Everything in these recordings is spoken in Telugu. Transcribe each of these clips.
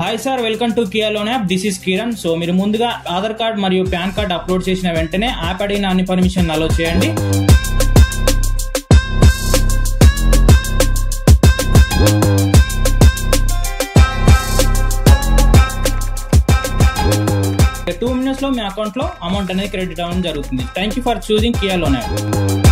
High sir welcome to Kiloan app this is Kiran. So मेरे मुंदुगा आधार कार्ड मरियो पैन कार्ड अपलोड चेसिन वेंटने ऐप अडिगिन अन्नि पर्मिशन अलो चेयंडी। टू मिनट्स लो मी अकाउंट लो अमौंट अनेदी क्रेडिट अवडम जरुगुतुंदी। Thank you for choosing Kiloan app.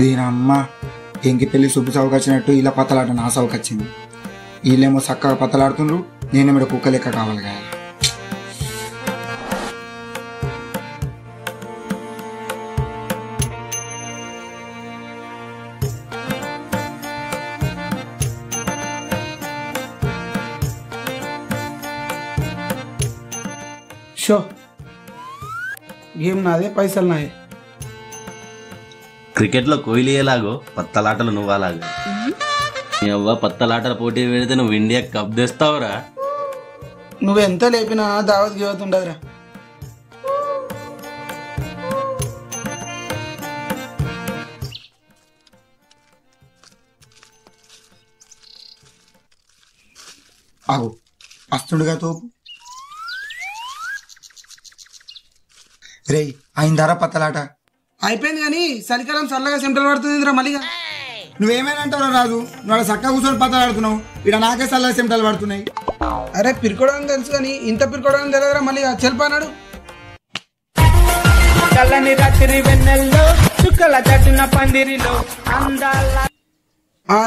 दीन अम्मा इंकी सुब्बु सावुकु इला पतलाट ना सावुकु वील्लेमो सक्कगा पतलाडुतुंड्रु नेनेमो कुक्क लेक्क कावालि गया। షో గేమ్ నాదే పైసలు నాయే। क्रिकेट लो कोहली एलागो पत्तलाटलो नुव्वा लागा। अव्वा पत्तलाटल पोटी पेडिते नुव्वु इंडिया कप तेस्तावुरा। नुव्वु एंत लेपिना दावत गिवत उंडदुरा। आगो अस्तुंडगा तोपु रे आइंदारा पत्तलाट అయిపోయింది కానీ సలికరం సల్లగా సెంటర్ పడుతుందింద్ర మల్లిగా। నువ్వేమేనంటావురా రాజు, నువ్వు సక్క కూర్చొని పతలాడుతున్నావు, ఇక్కడ నాకే సల్లగా సెంటర్లు పడుతున్నాయి। అరే పిరుకోవడానికి తెలుసు కానీ ఇంత పిరుకోవడానికి తెలియదురా మల్లిగా, చెల్పన్నాడు।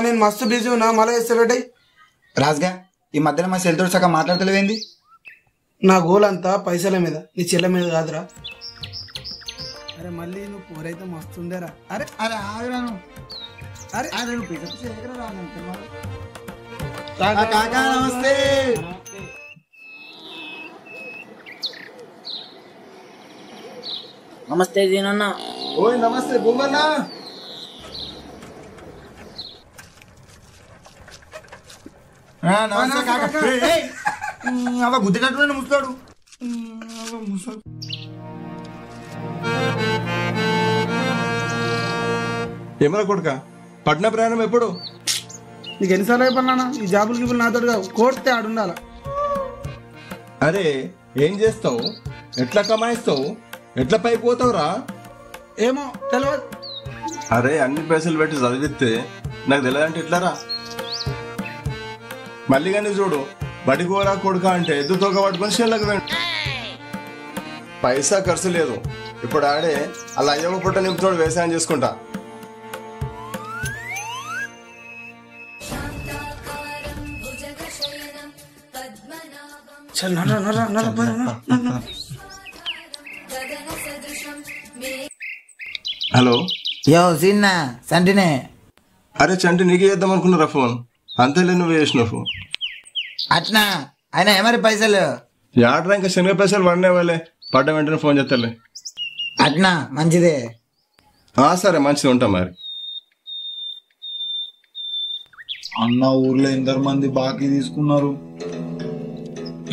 నేను మస్తు బిజీ ఉన్నా మళ్ళీ వేస్తాడు రాజుగా। ఈ మధ్యన మా చెల్లెతో సక్క మాట్లాడతలేవేంది? నా గోల్ అంతా పైసల మీద, నీ చెల్లె మీద కాదురా। अरे मल्ली पोरे तो मस्त उरा। अरे अरे अरे अरे काका नमस्ते। नमस्ते दीनन्ना। ओए नमस्ते बुमन्ना। हां नमस्ते काका। ए अब गुद्देटटुने मुसलाडू अब मुसल ఏమరా కొడక పట్న ప్రయాణం ఎప్పుడు నీకు ఎన్నిసార్లు అయిపోయినా? ఈ జాబులు గిబులు నాతోడుగా కోడితే ఆడుండాల। అరే ఏం చేస్తావు, ఎట్లా కమాయిస్తావు, ఎట్లా పైపోతావురా? ఏమో తెలియదు। అరే అన్ని పైసలు పెట్టి చదివిస్తే నాకు తెలియదంటే ఎట్లారా? మళ్ళీ కానీ చూడు బడిగోరా కొడుక అంటే ఎద్దుతో పట్టుకొని చెల్లక పైసా ఖర్చు లేదు। ఇప్పుడు ఆడే అలా అయ్యవ పుట్ట నింపుతాడు, వ్యవసాయం చేసుకుంటా। चल ना ना ना ना ना ना ना ना। हेलो यो जिन्ना चंटिने। अरे चंटी नीके చేద్దాం అనుకున్నారా ఫోన్? అంతేలే నువ్వు చేసిన ఫోన్ అట్నా అయినా ఏమరి పైసలు యాడ్రా ఇంకా శనగ పైసలు వడనేవాలే, పడ్డ వెంటనే ఫోన్ చేస్తాలే అట్నా। మంచిదే ఆ సరే మంచిది ఉంటా మరి। అన్న ఊర్లో ఎందరు మంది బాకీ తీసుకున్నారు?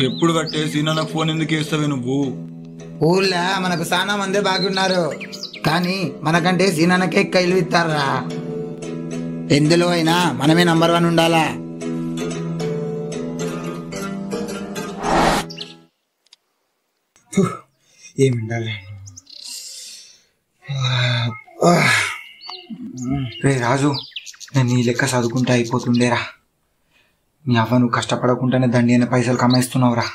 ఎప్పుడు కట్టేసి నా ఫోన్ ఎందుకు వేస్తావే నువ్వు? ఊర్లా మనకు చాలా మంది బాగున్నారు కానీ మనకంటే సీనానకే కైలు ఇస్తారా? ఎందులో అయినా మనమే నంబర్ వన్ ఉండాలా। ఏమి ఉండాలి రే రాజు, నేను ఈ లెక్క చదువుకుంటా అయిపోతుండేరా. మీ అవ్వ నువ్వు కష్టపడకుండానే దండి అనే పైసలు కమాయిస్తున్నావురా.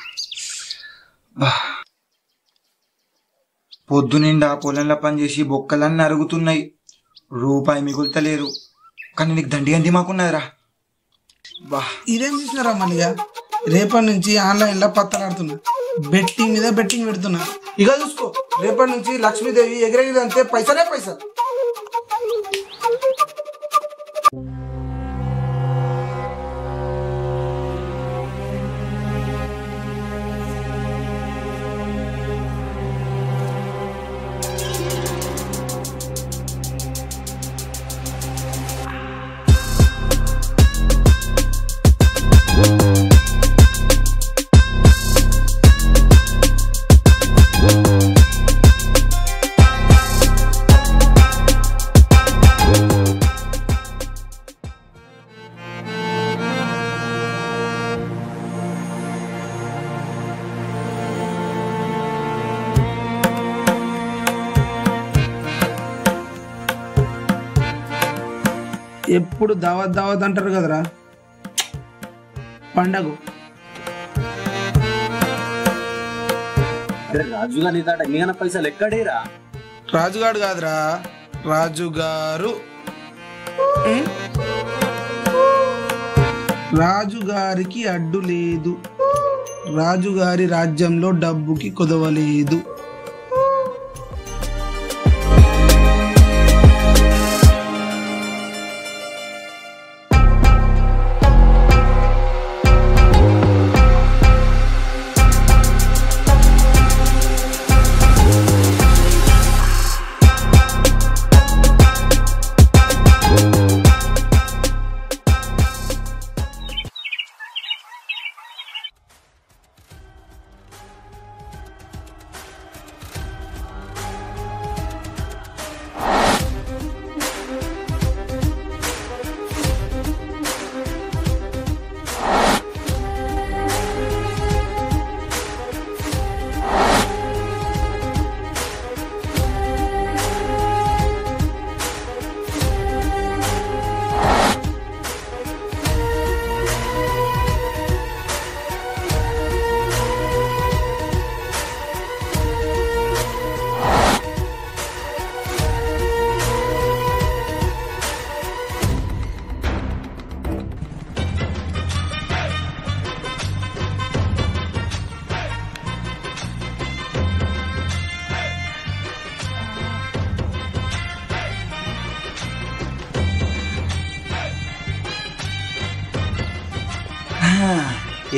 పొద్దునిండా పొలంలో పనిచేసి బొక్కలన్నీ అరుగుతున్నాయి, రూపాయి మిగులుతలేరు. కానీ నీకు దండి అని మాకున్నదిరా. బా ఇదేం చేసినారా మనిగా? రేపటి నుంచి ఆన్లైన్లో పత్తలాడుతున్నా, బెట్టింగ్ మీద బెట్టింగ్ పెడుతున్నా. ఇక చూసుకో, రేపటి నుంచి లక్ష్మీదేవి ఎగిరేదంటే పైసలే పైసలు. ఎప్పుడు దావత్ దావత్ అంటారు కదరా, పండగ. రాజుగా నీదాట నీగన పైసలు ఎక్కడేరా? రాజుగాడు కాదురా, రాజుగారు. రాజుగారికి అడ్డు లేదు, రాజుగారి రాజ్యంలో డబ్బుకి కుదవలేదు.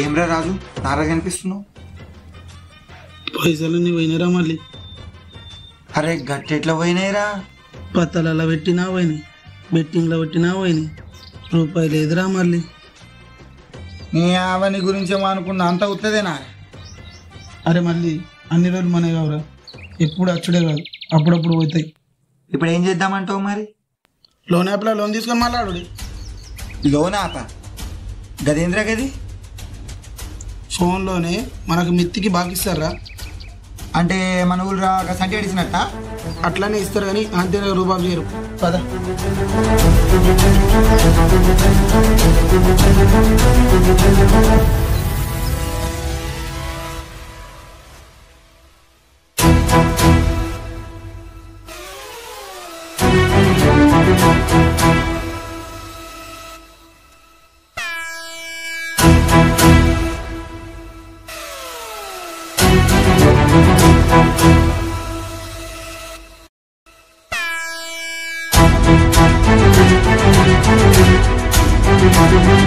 ఏమ్రా రాజు, నారా కనిపిస్తున్నావు? పైసలన్నీ పోయినారా మళ్ళీ? అరే గట్టి ఎట్లా పోయినాయిరా? పత్తలలో పెట్టినా పోయినాయి, బెట్టింగ్లో పెట్టినా పోయినాయి, రూపాయి లేదురా మళ్ళీ. నీ అవన్నీ గురించి ఏమనుకున్నా, అంత అవుతుందేనా? అరే మళ్ళీ అన్ని రోజులు మనవి కావురా, ఎప్పుడు అచ్చుడే కాదు, అప్పుడప్పుడు పోతాయి. ఇప్పుడు ఏం చేద్దామంటావు మరి? లోన్ యాప్లో లోన్ తీసుకొని మాట్లాడు. లోన్ యాపా గదేంద్రా? గది ఫోన్లోనే మనకు మిత్తికి బాకిస్తారా? అంటే మన ఊళ్ళు రాక సంటే అడిసినట్ట అట్లానే ఇస్తారు, కానీ అంతే రూపాయలు చేయరు. పదా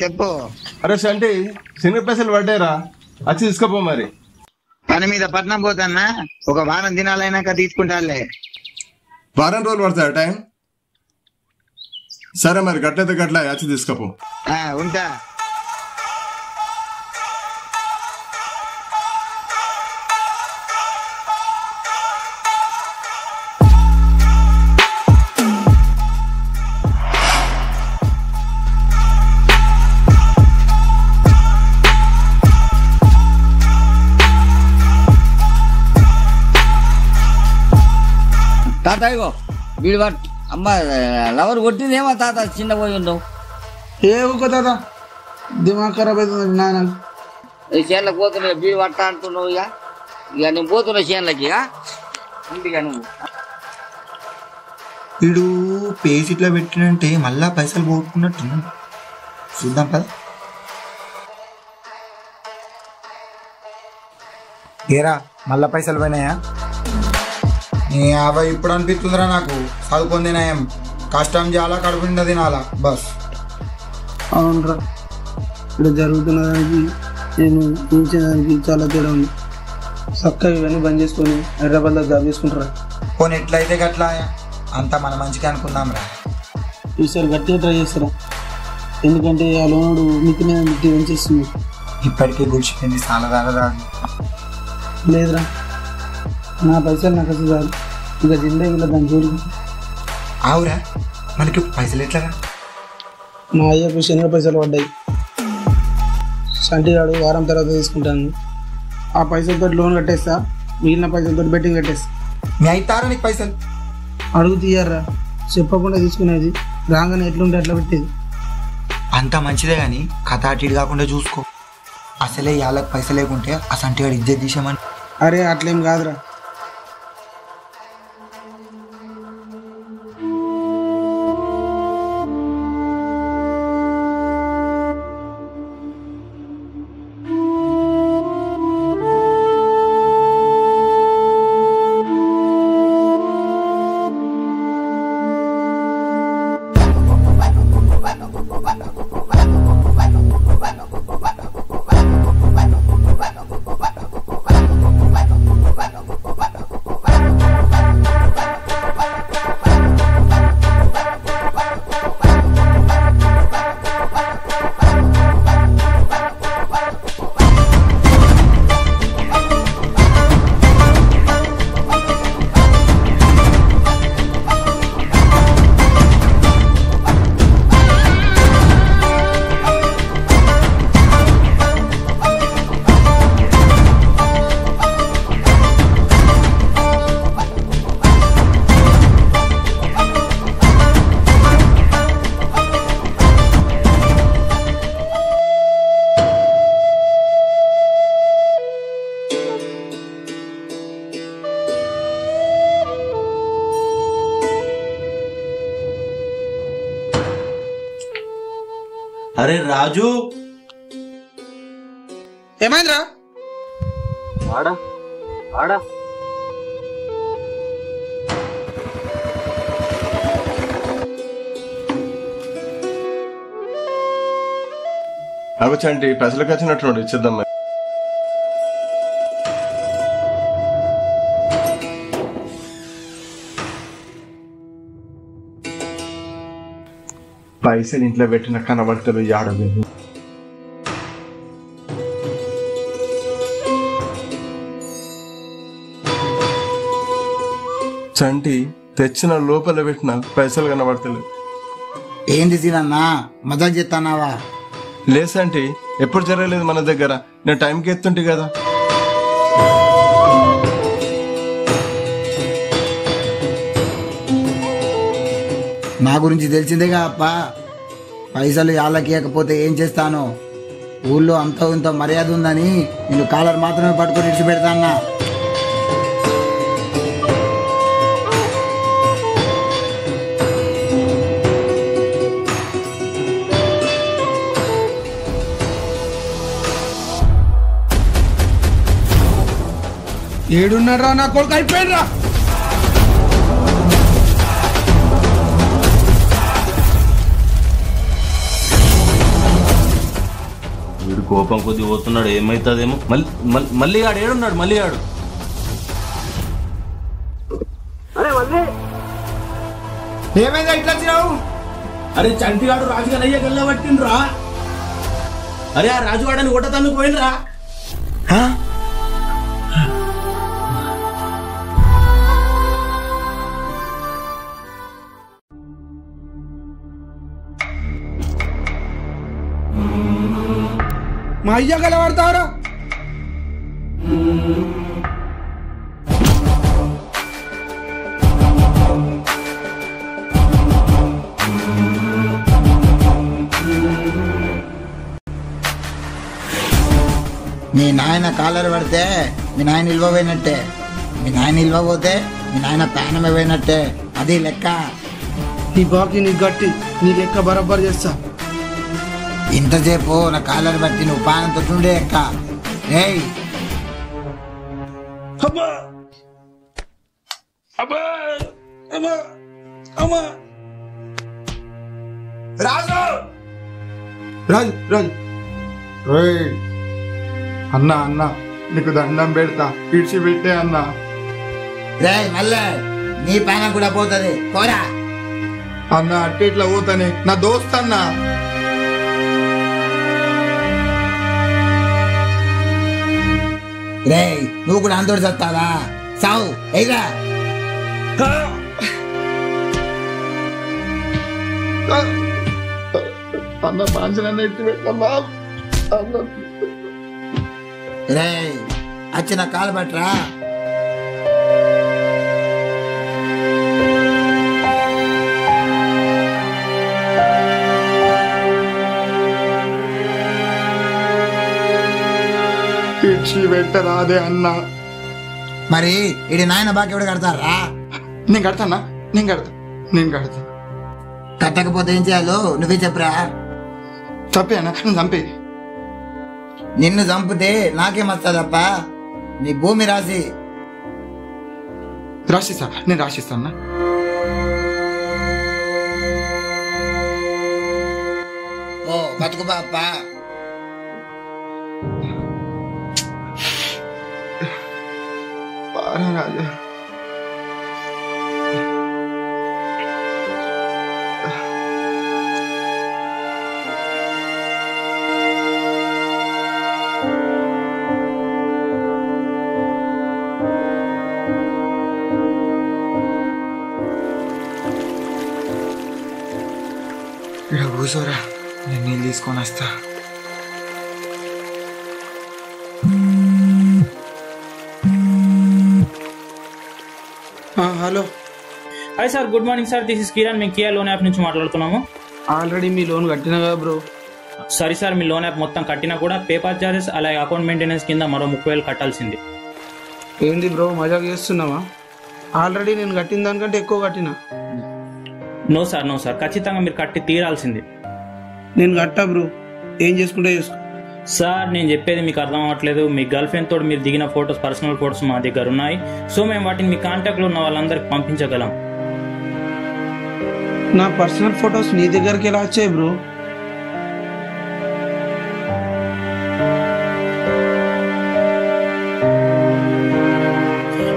చెప్పు. అరే సంటి, చిన్న పైసలు పడ్డారా? వచ్చి తీసుకోపో మరి. పని మీద పట్నం పోతానా, ఒక వారం దినాలైనాక తీసుకుంటాలే. వారం రోజులు పడతాయా టైం? సరే మరి గట్లయితే గట్ల వచ్చి తీసుకపో. ఉంటా. తాతయ్యో వీడు అమ్మ లవర్ కొట్టిందేమో తాత చిన్న పోయి ఉండవు ఏమో తాత దిమాగ్ ఖరాబ్ అవుతుంది నాయన. చేనులకు పోతున్నా బీడు పట్ట అంటున్నావు. ఇక ఇక నేను పోతున్నా చేనులకి. ఇంటిగా నువ్వు వీడు పేజ్ ఇట్లా పెట్టినంటే మళ్ళా పైసలు పోగొట్టుకున్నట్టు చూద్దాం కదా. ఏరా మళ్ళా పైసలు పోయినాయా? అవి ఇప్పుడు అనిపిస్తుందిరా నాకు. చదువుకుంది నయం, కష్టం చాలా, కడుపుండ తినాలా బస్. అవునరా ఇప్పుడు జరుగుతున్న దానికి నేను ఊహించేదానికి చాలా తేడా ఉంది. చక్కగా ఇవన్నీ బంద్ చేసుకొని హైదరాబాద్లో జాబ్ చేసుకుంటారా? పోనీ ఎట్లయితే గట్లా అంతా మన మంచిగా అనుకుందాం రా. ఈసారి గట్టిగా ట్రై చేస్తారా? ఎందుకంటే ఆ లోనుడు మీకు ఏం చేస్తుంది? ఇప్పటికే గుడిచిపోయింది చాలా దాదా. లేదురా నా పైసలు నాకు అసలు కాదు. ఇంకా జిందగీలో దాన్ని చూడు. అవురా మనకి పైసలు ఎట్లా? మా అయ్యకు శనిగా పైసలు పడ్డాయి. సంటిగాడు వారం తర్వాత తీసుకుంటాను. ఆ పైసలతో లోన్ కట్టేస్తా, మిగిలిన పైసలతో బెట్టింగ్ కట్టేస్తా. మీ అవుతారా నీకు పైసలు? అడుగు తీయర్రా, చెప్పకుండా తీసుకునేది. రాగానే ఎట్లుంటే అట్లా పెట్టేది. అంత మంచిదే కానీ కథ అటు కాకుండా చూసుకో. అసలే వాళ్ళకి పైసలు లేకుంటే ఆ సంటిగాడు ఇజ్జత్ తీసామని. అరే అట్లేం కాదురా. అరే రాజు ఏమైందిరా? ఆడా ఆడా అవచ్చండి పైసలకు వచ్చినట్టు ఇచ్చిద్దాం. పైసలు ఇంట్లో పెట్టిన కనబడతలు ఆడవి. చంటి తెచ్చిన లోపల పెట్టిన పైసలు కనబడతలేదు. ఏంది దీనన్నా మజాక్ చేస్తానావా? లేసంటి ఎప్పుడు జరగలేదు మన దగ్గర. నేను టైంకి ఎత్తుంటే కదా. నా గురించి తెలిసిందేగా అప్ప. పైసలు వాళ్ళకియకపోతే ఏం చేస్తాను? ఊళ్ళో అంతో ఇంతో మర్యాద ఉందని నేను కాలర్ మాత్రమే పట్టుకొని విడిచిపెడతాన్నా. ఏడున్నరా నా కొడుకు అయిపోయినరా? కోపం కొద్ది పోతున్నాడు. ఏమైతుందేమో మళ్ళీ ఆడు ఏడున్నాడు. మళ్ళీ ఆడు अरे चंटीगाड़ राजुगा नय्या गल्ला पट्टिनरा अरे आ राजुगाडनी ओटतनु पोयिनरा మా అయ్య గలవర్తారా మీ నాయన కాలర్ పడితే మీ నాయన నిల్వవేనట్టే మీ నాయన నిల్వపోతే మీ నాయన ప్రాణమేవేనట్టే అది లెక్క ఈ బాకి ని గట్టి నీ లెక్క బరాబర్ చేస్తా ఇంతసేపు నా కాలర్ బట్టి నువ్వు పానంతో ఉండే అక్క ఏయ్ అబ్బా అబ్బా అమ్మా అమ్మా రాజు రాజు రాజు ఏయ్ అన్నా అన్నా నీకు దండం పెడతా పిడిచి పెట్టే అన్నా రేయ్ మల్లే నీ పానం కూడా పోతది పోరా అన్నా అట్టే ఇట్లా పోతానే నా దోస్త్ అన్నా రేయ్ నువ్వు కూడా అందరు చేస్తావా సావు ఏరా అన్నా బాంజననే ఇట్టు పెట్టమ్మా అన్నా अच्छा काल बट्रा रादे अन्ना मरी इडी नायना बाकी कड़ता नीन कड़ता नीन कड़ता कटकपोते एम चेयालो नुव्वे चेप्पुरा चंपे अन्ना चंपे నిన్ను చంపితే నాకేమొస్తాదప్ప నీ భూమి రాసి రాసిస్తా నేను రాసిస్తానా ఓ బతుకు బాప్ప పారరాజా కూసోరా నేను నీళ్ళు తీసుకొని వస్తా hello hi sir good morning sir this is Kiran నేను కియా లోన్ యాప్ నుంచి మాట్లాడుతున్నాము ఆల్రెడీ మీ లోన్ కట్టినా కదా బ్రో సారీ సార్ మీ లోన్ యాప్ మొత్తం కట్టినా కూడా పేపర్ చార్జెస్ అలాగే అకౌంట్ మెయింటెనెన్స్ కింద మరో 30,000 కట్టాల్సింది ఏంది బ్రో మజా చేస్తున్నావా ఆల్రెడీ నేను కట్టిన దానికంటే ఎక్కువ కట్టినా నో సార్ ఖచ్చితంగా మీరు కట్టి తీరాల్సింది నేను కట్టా బ్రో ఏం చేసుకుంటే చేసుకో సార్ నేను చెప్పేది మీకు అర్థం అవ్వట్లేదు మీ గర్ల్ ఫ్రెండ్ తోడు మీరు దిగిన ఫొటోస్ పర్సనల్ ఫొటోస్ మా దగ్గర ఉన్నాయి సో మేము వాటిని మీ కాంటాక్ట్లో ఉన్న వాళ్ళందరికీ పంపించగలం నా పర్సనల్ ఫొటోస్ నీ దగ్గరికి ఎలా వచ్చాయి బ్రో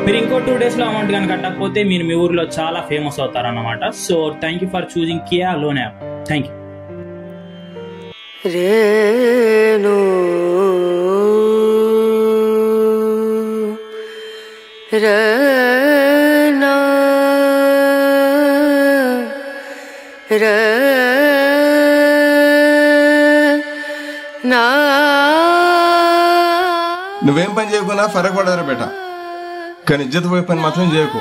మీరు ఇంకో 2 days లో అమౌంట్ కానీ కట్టకపోతే మీరు మీ ఊర్లో చాలా ఫేమస్ అవుతారు అన్నమాట so thank you for choosing Kiya loan app thank you Renu Rena Rena నువ్వేం పని చేయకున్నా ఫరక్ పడదురా బేటా కానీ ఇజ్జత్ పోయే పని మాత్రం చేయకు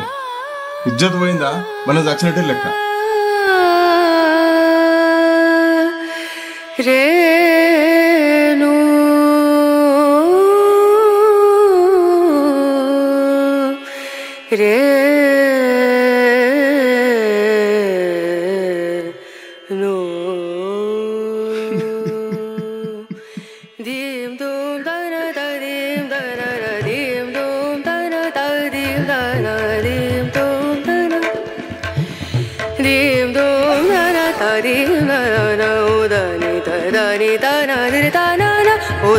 ఇజ్జత్ పోయిందా మనం చచ్చినట్టే లెక్క రేణు రేణు దీమ్ దూమ్ దర దీమ్ దర theme దూమ్ dim dum dana dim dum dana tarim dana udani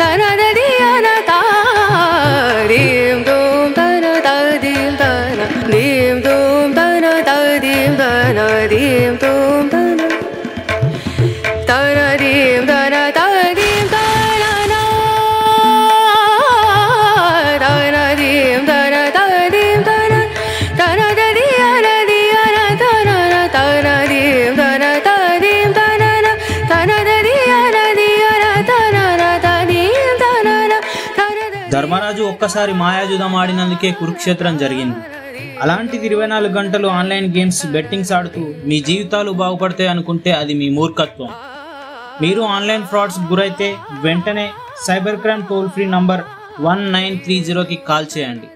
tana dadiana ta dim dum dana tadim dana tararim tum tara tararim tara tararim tara na tararim tara tararim tara tara tara tara tararim tara tararim tara na tara tara tara tararim tara na Dharmaraju ఒక్కసారి మాయాజుదం ఆడినందుకే కురుక్షేత్రం జరిగింది. అలాంటిది 24 గంటలు ఆన్లైన్ గేమ్స్ బెట్టింగ్స్ ఆడుతూ మీ జీవితాలు బాగుపడతాయి అనుకుంటే అది మీ మూర్ఖత్వం. మీరు ఆన్లైన్ ఫ్రాడ్స్ గురైతే వెంటనే cyber crime toll free number 1930కి కాల్ చేయండి.